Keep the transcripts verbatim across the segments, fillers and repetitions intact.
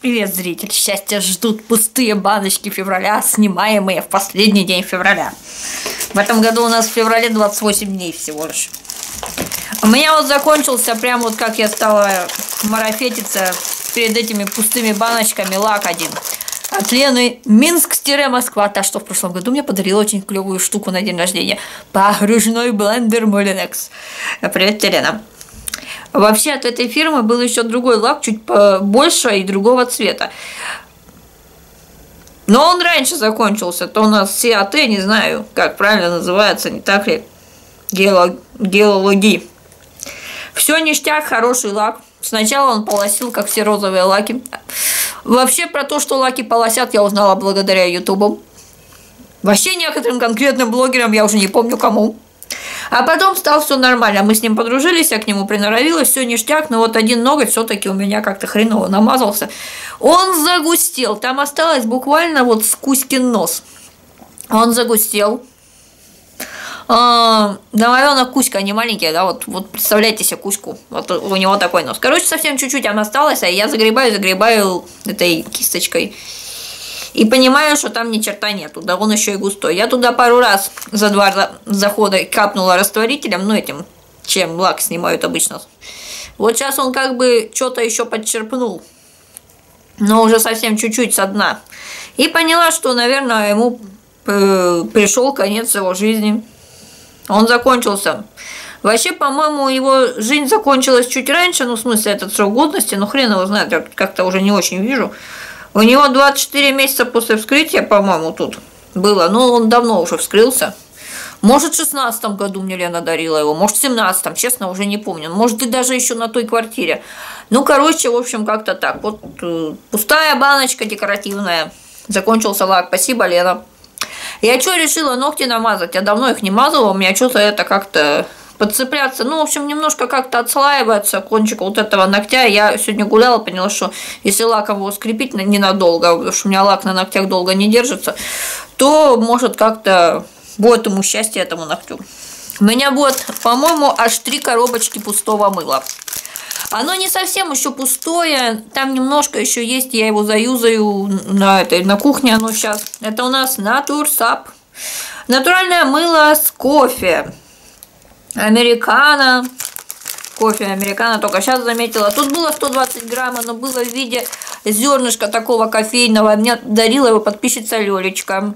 Привет, зритель! Счастья ждут пустые баночки февраля, снимаемые в последний день февраля. В этом году у нас в феврале двадцать восемь дней всего лишь. У меня вот закончился, прям вот как я стала марафетиться перед этими пустыми баночками, лак один. От Лены Минск-Москва, та, что в прошлом году мне подарила очень клевую штуку на день рождения. Погружной блендер Молинекс. Привет, Лена! Вообще от этой фирмы был еще другой лак, чуть побольше и другого цвета. Но он раньше закончился. То у нас САТ, не знаю, как правильно называется, не так ли? Гелологи. Все ништяк, хороший лак. Сначала он полосил, как все розовые лаки. Вообще про то, что лаки полосят, я узнала благодаря ютубу. Вообще некоторым конкретным блогерам, я уже не помню кому. А потом стало все нормально, мы с ним подружились, я к нему приноровилась, все ништяк, но вот один ноготь все-таки у меня как-то хреново намазался. Он загустел, там осталось буквально вот с Кузькин нос. Он загустел. А, наверное, Кузька, не маленький, да, вот, вот представляете себе Кузьку, вот у него такой нос. Короче, совсем чуть-чуть она осталась, а я загребаю, загребаю этой кисточкой. И понимаю, что там ни черта нету, да он еще и густой. Я туда пару раз за два захода капнула растворителем, ну этим, чем лак снимают обычно. Вот сейчас он как бы что-то еще подчерпнул, но уже совсем чуть-чуть со дна. И поняла, что, наверное, ему пришел конец его жизни. Он закончился. Вообще, по-моему, его жизнь закончилась чуть раньше, ну в смысле этот срок годности, но хрен его знает, я как-то уже не очень вижу. У него двадцать четыре месяца после вскрытия, по-моему, тут было. Но он давно уже вскрылся. Может, в шестнадцатом году мне Лена дарила его. Может, в семнадцатом, честно, уже не помню. Может, и даже еще на той квартире. Ну, короче, в общем, как-то так. Вот э, пустая баночка декоративная. Закончился лак. Спасибо, Лена. Я что, решила ногти намазать? Я давно их не мазала. У меня что-то это как-то... подцепляться, ну, в общем, немножко как-то отслаивается кончик вот этого ногтя. Я сегодня гуляла, поняла, что если лаком его скрепить ненадолго, потому что у меня лак на ногтях долго не держится, то, может, как-то будет ему счастье, этому ногтю. У меня будет, по-моему, аж три коробочки пустого мыла. Оно не совсем еще пустое, там немножко еще есть, я его заюзаю на, этой, на кухне оно сейчас. Это у нас Натурсап. Натуральное мыло с кофе. Американо, кофе американо, только сейчас заметила. Тут было сто двадцать грамм, оно было в виде зернышка такого кофейного. Мне дарила его подписчица Лёлечка.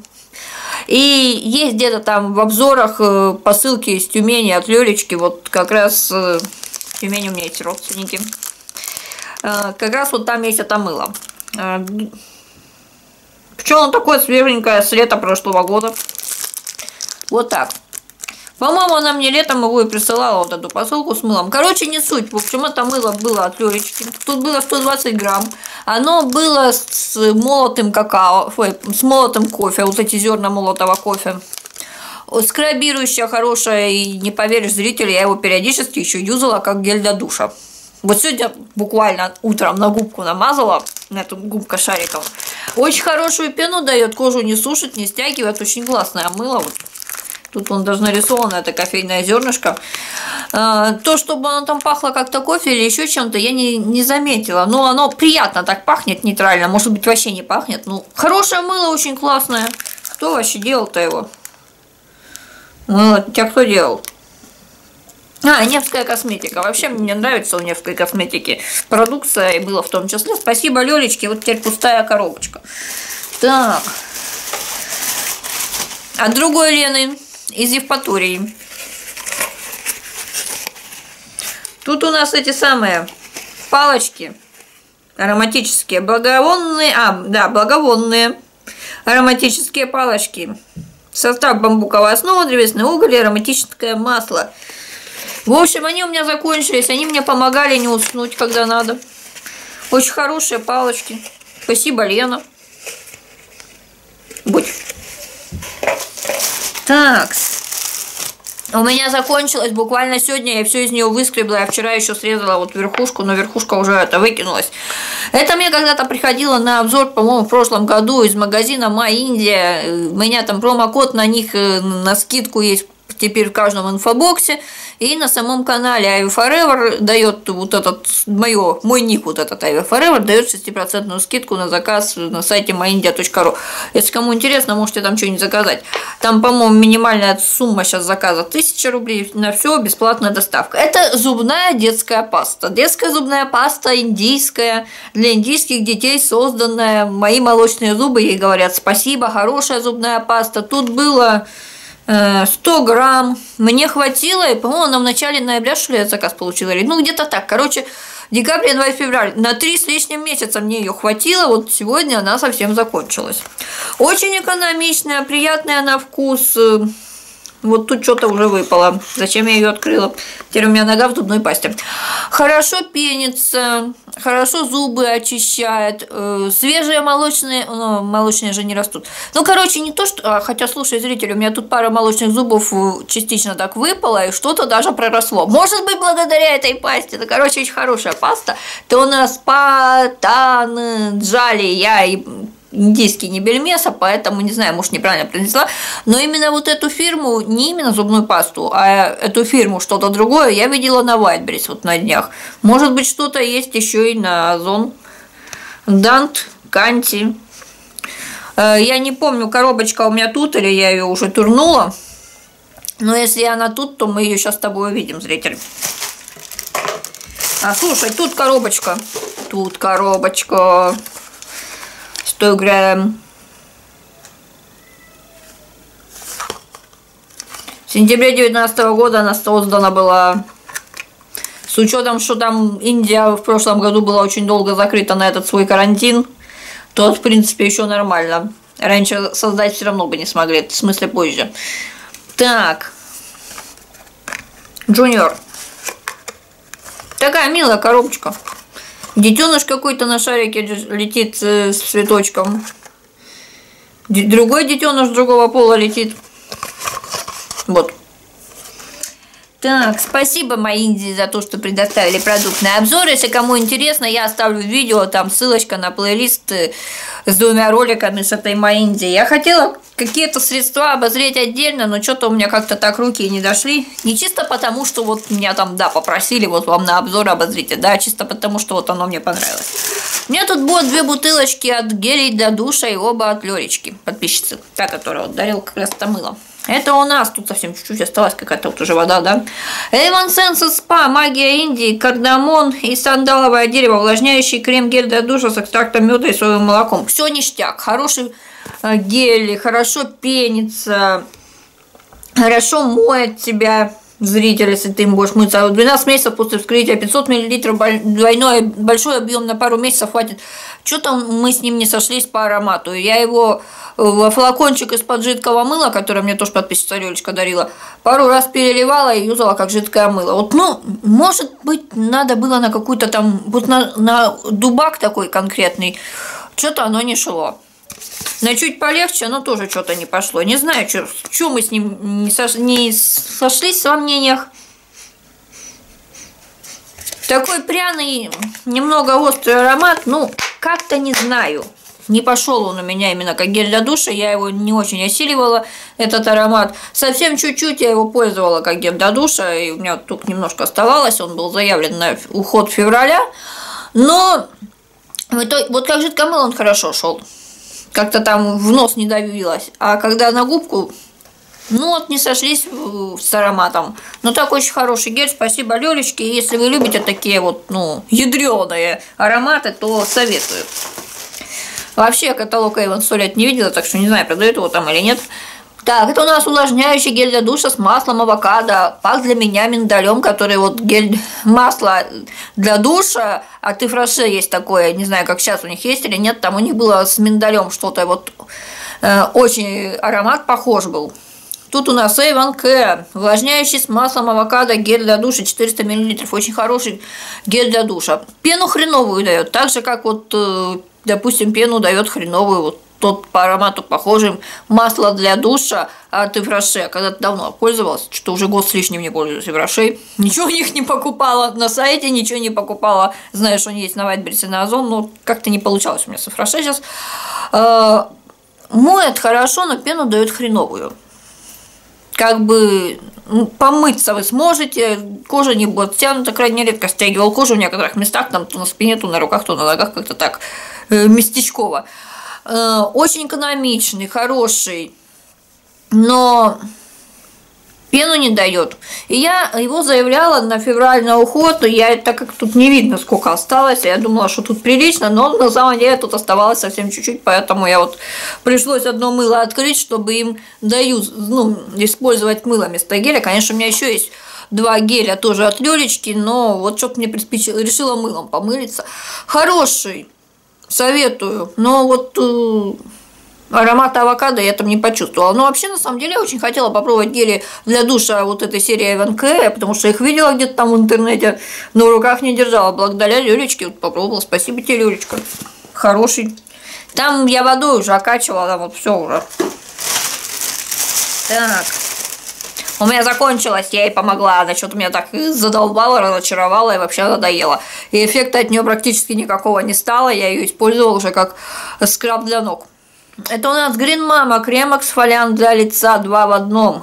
И есть где-то там в обзорах посылки из Тюмени от Лёлечки. Вот как раз в Тюмени у меня есть родственники. Как раз вот там есть это мыло. Почему оно такое свеженькое с лета прошлого года? Вот так. По-моему, она мне летом его и присылала, вот эту посылку с мылом. Короче, не суть. В общем, это мыло было от Лёлечки. Тут было сто двадцать грамм. Оно было с молотым какао, ой, с молотым кофе. Вот эти зерна молотого кофе. Скрабирующая, хорошая. И не поверишь, зритель, я его периодически еще юзала, как гель для душа. Вот сегодня буквально утром на губку намазала, на эту губку шариком. Очень хорошую пену дает, кожу не сушит, не стягивает. Очень классное мыло, вот. Тут он даже нарисовано, это кофейное зернышко. То, чтобы оно там пахло как-то кофе или еще чем-то, я не, не заметила. Но оно приятно так пахнет, нейтрально. Может быть, вообще не пахнет. Ну, хорошее мыло, очень классное. Кто вообще делал-то его? Мыло, тебя кто делал? А, Невская косметика. Вообще, мне нравится у Невской косметики продукция, и мыло в том числе. Спасибо, Лёлечке. Вот теперь пустая коробочка. Так. От другой Лены. Из Евпатории. Тут у нас эти самые палочки ароматические, благовонные, а, да, благовонные ароматические палочки. Состав: бамбуковая основа, древесный уголь и ароматическое масло. В общем, они у меня закончились, они мне помогали не уснуть, когда надо. Очень хорошие палочки. Спасибо, Лена. Будь. Так, у меня закончилось буквально сегодня, я все из нее выскребла, я вчера еще срезала вот верхушку, но верхушка уже это выкинулась. Это мне когда-то приходило на обзор, по-моему, в прошлом году из магазина MyIndia, у меня там промокод на них на скидку есть. теперь в каждом инфобоксе. И на самом канале aiveforever дает вот этот, моё, мой ник вот этот aiveforever дает шесть процентов скидку на заказ на сайте my india точка ru. Если кому интересно, можете там что-нибудь заказать. Там, по-моему, минимальная сумма сейчас заказа тысяча рублей, на все бесплатная доставка. Это зубная детская паста. Детская зубная паста индийская, для индийских детей созданная. Мои молочные зубы ей говорят спасибо, хорошая зубная паста. Тут было сто грамм, мне хватило, и, по-моему, она в начале ноября, что ли, я заказ получила, ну, где-то так, короче, декабрь, январь, февраль, на три с лишним месяца мне ее хватило, вот сегодня она совсем закончилась. Очень экономичная, приятная на вкус, вот тут что-то уже выпало, зачем я ее открыла, теперь у меня нога в зубной пасте. Хорошо пенится, хорошо зубы очищает, свежие молочные, ну, молочные же не растут. Ну, короче, не то, что, хотя, слушай, зрители, у меня тут пара молочных зубов частично так выпала, и что-то даже проросло. Может быть, благодаря этой пасте, это, короче, очень хорошая паста, то у нас Патан Джали, я и... индийский не бельмеса, поэтому, не знаю, может, неправильно принесла, но именно вот эту фирму, не именно зубную пасту, а эту фирму, что-то другое, я видела на Вайтбрис вот на днях. Может быть, что-то есть еще и на Avon. Дант Канти. Я не помню, коробочка у меня тут, или я ее уже турнула, но если она тут, то мы ее сейчас с тобой увидим, зритель. А, слушай, тут коробочка. Тут коробочка. сто грамм. В сентябре две тысячи девятнадцатого года она создана была. С учетом, что там Индия в прошлом году была очень долго закрыта на этот свой карантин, то, в принципе, еще нормально. Раньше создать все равно бы не смогли, в смысле позже. Так. Джуниор. Такая милая коробочка. Детеныш какой-то на шарике летит с цветочком. Другой детеныш другого пола летит. Вот. Так, спасибо MyIndia за то, что предоставили продуктный обзор. Если кому интересно, я оставлю в видео, там ссылочка на плейлист с двумя роликами с этой MyIndia. Я хотела какие-то средства обозреть отдельно, но что-то у меня как-то так руки не дошли. Не чисто потому, что вот меня там, да, попросили, вот вам на обзор обозрите, да, чисто потому, что вот оно мне понравилось. У меня тут было две бутылочки от гелей для душа и оба от Лёлечки, подписчицы, та, которая вот дарила как раз-то мыло. Это у нас тут совсем чуть-чуть осталась какая-то вот уже вода, да? Эван Сенсес Спа, магия Индии, кардамон и сандаловое дерево, увлажняющий крем-гель для душа с экстрактом меда и соевым молоком. Все ништяк, хороший гель, хорошо пенится, хорошо моет тебя, зритель, если ты им будешь мыться. двенадцать месяцев после вскрытия, пятьсот миллилитров, двойной, большой объем, на пару месяцев хватит. Что-то мы с ним не сошлись по аромату. Я его во флакончик из-под жидкого мыла, которое мне тоже подписчица Лёлечка дарила, пару раз переливала и юзала как жидкое мыло. Вот, ну, может быть, надо было на какую-то там, вот на, на дубак такой конкретный, что-то оно не шло. На чуть полегче, но тоже что-то не пошло. Не знаю, что, что мы с ним не, сош... не сошлись во мнениях. Такой пряный, немного острый аромат. Ну, как-то не знаю. Не пошел он у меня именно как гель для душа. Я его не очень осиливала, этот аромат. Совсем чуть-чуть я его пользовала как гель для душа. И у меня вот тут немножко оставалось. Он был заявлен на уход февраля. Но вот как жидкое мыло он хорошо шел. Как-то там в нос не давилась. А когда на губку, ну вот не сошлись с ароматом. Но так очень хороший гель. Спасибо Лёлечке. Если вы любите такие вот, ну, ядреные ароматы, то советую. Вообще я каталог Avon сто лет не видела, так что не знаю, продают его там или нет. Так, это у нас увлажняющий гель для душа с маслом авокадо. Пах для меня миндалем, который вот гель, масло для душа. От Ифраше есть такое, не знаю, как сейчас у них есть или нет. Там у них было с миндалем что-то, вот э, очень аромат похож был. Тут у нас Avon Care, увлажняющий с маслом авокадо, гель для душа, четыреста миллилитров. Очень хороший гель для душа. Пену хреновую дает, так же, как вот, э, допустим, пену дает хреновую вот. Тот по аромату похожим, масло для душа от Ифраше. Когда-то давно пользовалась, что уже год с лишним не пользуюсь Ифраше. Ничего у них не покупала на сайте, ничего не покупала. Знаешь, он есть на Вайтбрис и на Озон, но как-то не получалось у меня с Ифраше сейчас. Моет хорошо, но пену дает хреновую. как бы помыться вы сможете, кожа не будет стянута, крайне редко стягивал кожу в некоторых местах, там то на спине, то на руках, то на ногах, как-то так местечково. Очень экономичный, хороший, но пену не дает. И я его заявляла на февраль на уход, и я, так как тут не видно, сколько осталось, я думала, что тут прилично, но на самом деле тут оставалось совсем чуть-чуть, поэтому я вот пришлось одно мыло открыть, чтобы им даю, ну, использовать мыло вместо геля. Конечно, у меня еще есть два геля тоже от Лёлечки, но вот что-то мне приспичило, решила мылом помылиться. Хороший, советую, но вот э, аромата авокадо я там не почувствовала. Но вообще, на самом деле, я очень хотела попробовать гели для душа вот этой серии Avon Care, потому что их видела где-то там в интернете, но в руках не держала. Благодаря Лёлечке вот попробовала. Спасибо тебе, Лёлечка. Хороший. Там я водой уже окачивала, там вот все уже. Так. У меня закончилась, я ей помогла, она что-то меня так задолбала, разочаровала и вообще надоела. И эффекта от нее практически никакого не стало, я ее использовала уже как скраб для ног. Это у нас Green Mama, крем эксфолиант для лица два в одном.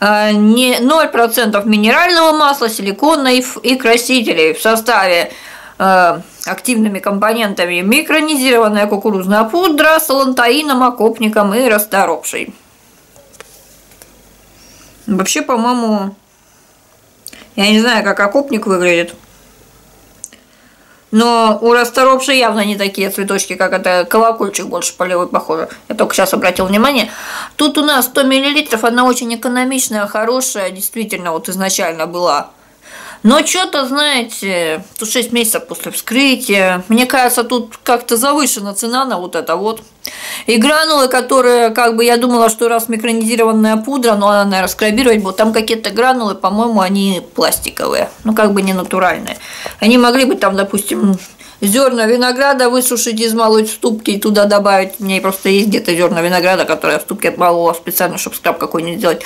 ноль процентов минерального масла, силикона и красителей в составе активными компонентами микронизированная кукурузная пудра с лантаином, окопником и расторопшей. Вообще, по-моему, я не знаю, как окопник выглядит. Но у расторопши явно не такие цветочки, как это колокольчик больше полевой, похоже. Я только сейчас обратил внимание. Тут у нас сто миллилитров, она очень экономичная, хорошая, действительно, вот изначально была. Но что-то, знаете, тут шесть месяцев после вскрытия. Мне кажется, тут как-то завышена цена на вот это вот. И гранулы, которые, как бы, я думала, что раз микронизированная пудра, но она, наверное, скрабировать будет. Там какие-то гранулы, по-моему, они пластиковые, ну, как бы не натуральные. Они могли бы там, допустим, зерна винограда высушить, измолоть в ступке и туда добавить. У меня просто есть где-то зерна винограда, которые я в ступке отмолола специально, чтобы скраб какой-нибудь сделать.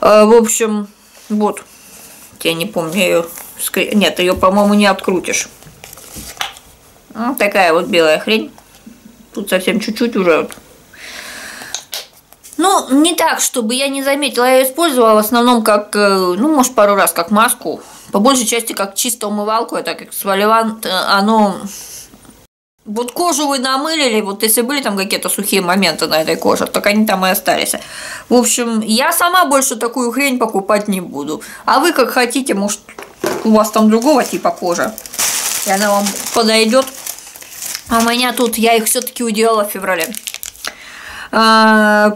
В общем, вот. Я не помню, я ее... Нет, ее, по-моему, не открутишь. Вот такая вот белая хрень. Тут совсем чуть-чуть уже. Вот. Ну, не так, чтобы я не заметила. Я ее использовала в основном как, ну, может, пару раз как маску. По большей части как чисто умывалку. Это как эксфолиант, оно... Вот кожу вы намылили, вот если были там какие-то сухие моменты на этой коже, так они там и остались. В общем, я сама больше такую хрень покупать не буду. А вы как хотите, может, у вас там другого типа кожа, и она вам подойдет. А у меня тут, я их все-таки уделала в феврале.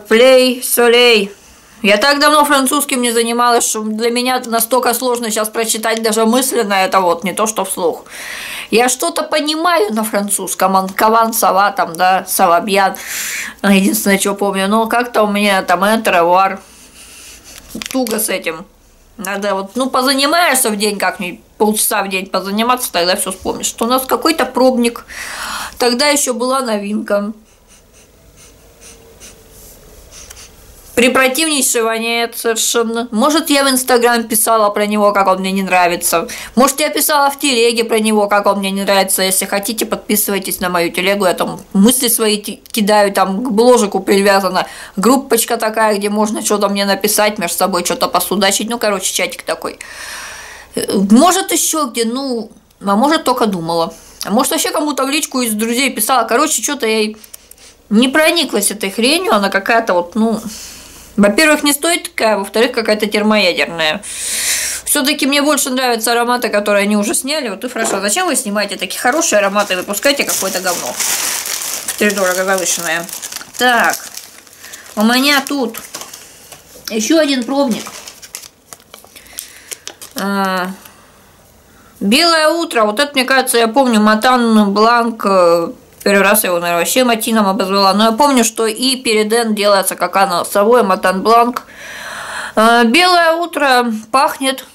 Плей, солей. Я так давно французским не занималась, что для меня настолько сложно сейчас прочитать даже мысленно это вот, не то что вслух. Я что-то понимаю на французском, анкаван, сава, там, да, савабьян, единственное, что помню, но как-то у меня там энтеровар, туго с этим. Надо вот, ну, позанимаешься в день как-нибудь, полчаса в день позаниматься, тогда все вспомнишь. Что у нас какой-то пробник, тогда еще была новинка. Препротивнейший воняет совершенно. Может, я в Инстаграм писала про него, как он мне не нравится. Может, я писала в телеге про него, как он мне не нравится. Если хотите, подписывайтесь на мою телегу. Я там мысли свои кидаю, там к бложику привязана группочка такая, где можно что-то мне написать, между собой что-то посудачить. Ну, короче, чатик такой. Может, еще где, ну, а может, только думала. А может, вообще кому-то в личку из друзей писала. Короче, что-то я не прониклась этой хренью. Она какая-то вот, ну... Во-первых, не стоит такая, во-вторых, какая-то термоядерная. Все-таки мне больше нравятся ароматы, которые они уже сняли. Вот и хорошо. Зачем вы снимаете такие хорошие ароматы и выпускаете какое-то говно? Втридорого завышенное. Так. У меня тут еще один пробник. Белое утро. Вот это, мне кажется, я помню, Матан Бланк. Первый раз я его, наверное, вообще матином обозвала. Но я помню, что и переден делается как ананасовой, Матан Бланк. Белое утро пахнет.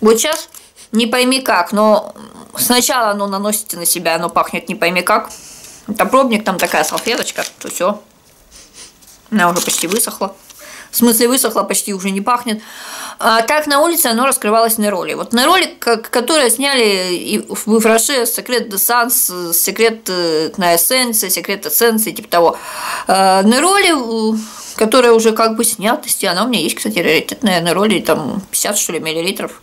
Вот сейчас не пойми как, но сначала оно наносится на себя, оно пахнет не пойми как. Это пробник, там такая салфеточка, то все. Она уже почти высохла. В смысле, высохло, почти уже не пахнет. А так на улице оно раскрывалось на роли. Вот на роли, которые сняли в Ифраше, Секрет де Санс, Секрет на эссенции, Секрет эссенции, типа того. А на роли, которая уже как бы снятости, она у меня есть, кстати, раритетная на роли, там пятьдесят, что ли, миллилитров.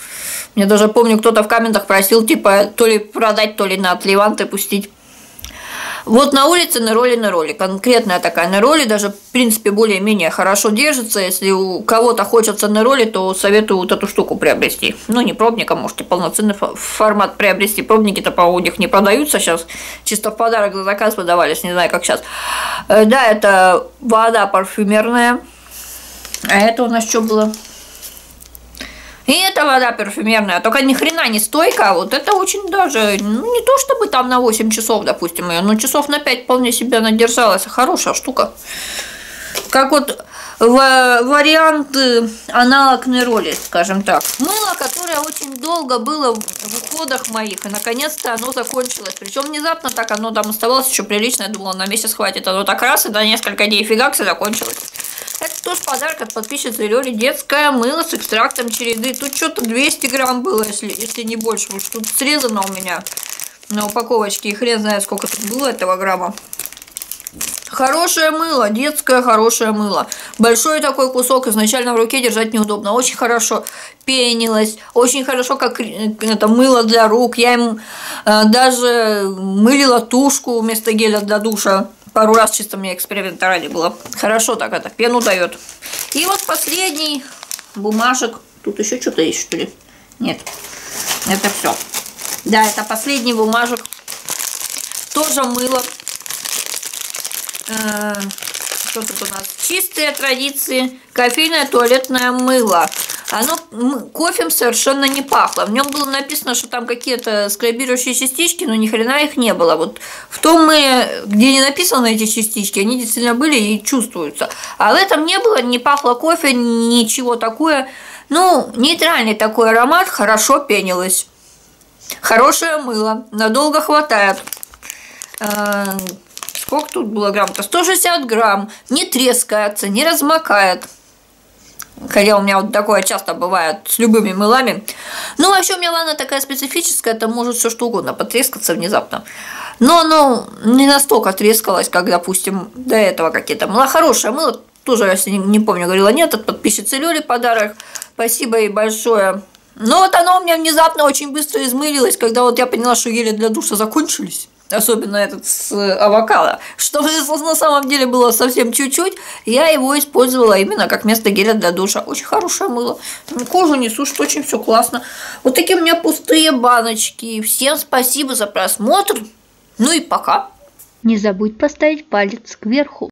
Я даже помню, кто-то в комментах просил, типа, то ли продать, то ли на отливанты пустить. Вот на улице на роли на роли, конкретная такая на роли, даже в принципе более-менее хорошо держится. Если у кого-то хочется на роли, то советую вот эту штуку приобрести. Ну не пробником, можете полноценный формат приобрести. Пробники-то по-моему у них не продаются сейчас, чисто в подарок за заказ подавались, не знаю как сейчас. Да, это вода парфюмерная, а это у нас что было? И эта вода парфюмерная, только ни хрена не стойкая, вот это очень даже, ну, не то чтобы там на восемь часов, допустим, ее, но часов на пять вполне себя надержалась, хорошая штука. Как вот вариант аналог Нероли, скажем так. Мыло, которое очень долго было в уходах моих, и наконец-то оно закончилось. Причем внезапно так оно там оставалось еще прилично, я думала, на месяц хватит, оно так раз, и на несколько дней фигак, все закончилось. Это тоже подарок от подписчицы Лёли. Детское мыло с экстрактом череды. Тут что-то двести грамм было, если, если не больше. Вот тут срезано у меня на упаковочке. И хрен знает, сколько тут было этого грамма. Хорошее мыло. Детское хорошее мыло. Большой такой кусок. Изначально в руке держать неудобно. Очень хорошо пенилось. Очень хорошо, как это мыло для рук. Я им э, даже мылила тушку вместо геля для душа. Пару раз чисто мне эксперимента ради было. Хорошо так это, пену дает. И вот последний бумажек. Тут еще что-то есть, что ли? Нет, это все. Да, это последний бумажек. Тоже мыло. Что тут у нас? Чистые традиции. Кофейное туалетное мыло. Оно кофем совершенно не пахло. В нем было написано, что там какие-то скрабирующие частички, но ни хрена их не было. Вот в том мыле, где не написаны эти частички, они действительно были и чувствуются. А в этом не было, не пахло кофе, ничего такое. Ну, нейтральный такой аромат, хорошо пенилось. Хорошее мыло, надолго хватает. Сколько тут было грамм-то? сто шестьдесят грамм. Не трескается, не размокает. Хотя у меня вот такое часто бывает с любыми мылами. Ну, вообще у меня ванна такая специфическая, это может все что угодно потрескаться внезапно. Но оно не настолько трескалось, как, допустим, до этого какие-то мыла. Хорошее мыло, тоже, если не помню, говорила нет, от подписчицы Лёли подарок. Спасибо ей большое. Но вот оно у меня внезапно очень быстро измылилось, когда вот я поняла, что гели для душа закончились. Особенно этот с авокадо, что на самом деле было совсем чуть-чуть, я его использовала именно как вместо геля для душа. Очень хорошее мыло, кожу не сушит, очень все классно. Вот такие у меня пустые баночки. Всем спасибо за просмотр, ну и пока. Не забудь поставить палец кверху.